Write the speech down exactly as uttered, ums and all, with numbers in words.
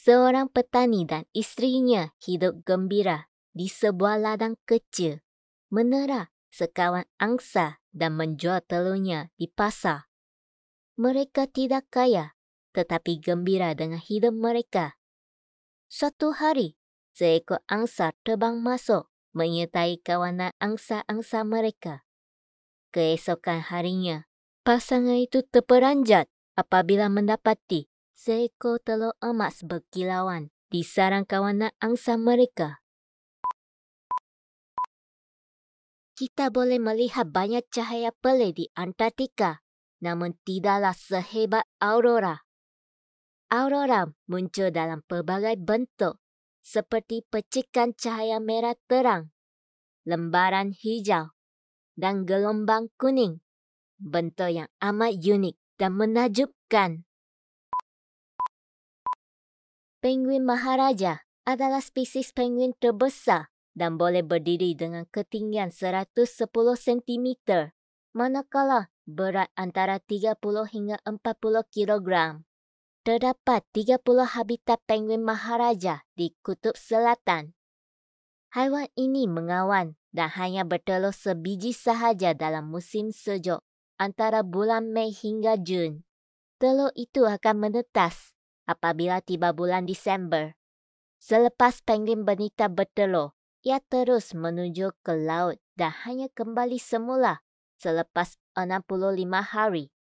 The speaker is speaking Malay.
seorang petani dan istrinya hidup gembira di sebuah ladang kecil, menera sekawan angsa dan menjual telurnya di pasar. Mereka tidak kaya, tetapi gembira dengan hidup mereka. Suatu hari, seekor angsa terbang masuk menyertai kawanan angsa-angsa mereka. Keesokan harinya, pasangan itu terperanjat apabila mendapati seekor telur emas berkilauan di sarang kawanan angsa mereka. Kita boleh melihat banyak cahaya pelik di Antartika, namun tidaklah sehebat aurora. Aurora muncul dalam pelbagai bentuk, seperti percikan cahaya merah terang, lembaran hijau, dan gelombang kuning. Bentuk yang amat unik dan menakjubkan. Penguin Maharaja adalah spesies penguin terbesar dan boleh berdiri dengan ketinggian seratus sepuluh sentimeter, manakala berat antara tiga puluh hingga empat puluh kilogram. Terdapat tiga puluh habitat penguin Maharaja di Kutub Selatan. Haiwan ini mengawan dan hanya bertelur sebiji sahaja dalam musim sejuk antara bulan Mei hingga Jun. Telur itu akan menetas apabila tiba bulan Desember. Selepas penguin benita bertelur, ia terus menuju ke laut dan hanya kembali semula selepas enam puluh lima hari.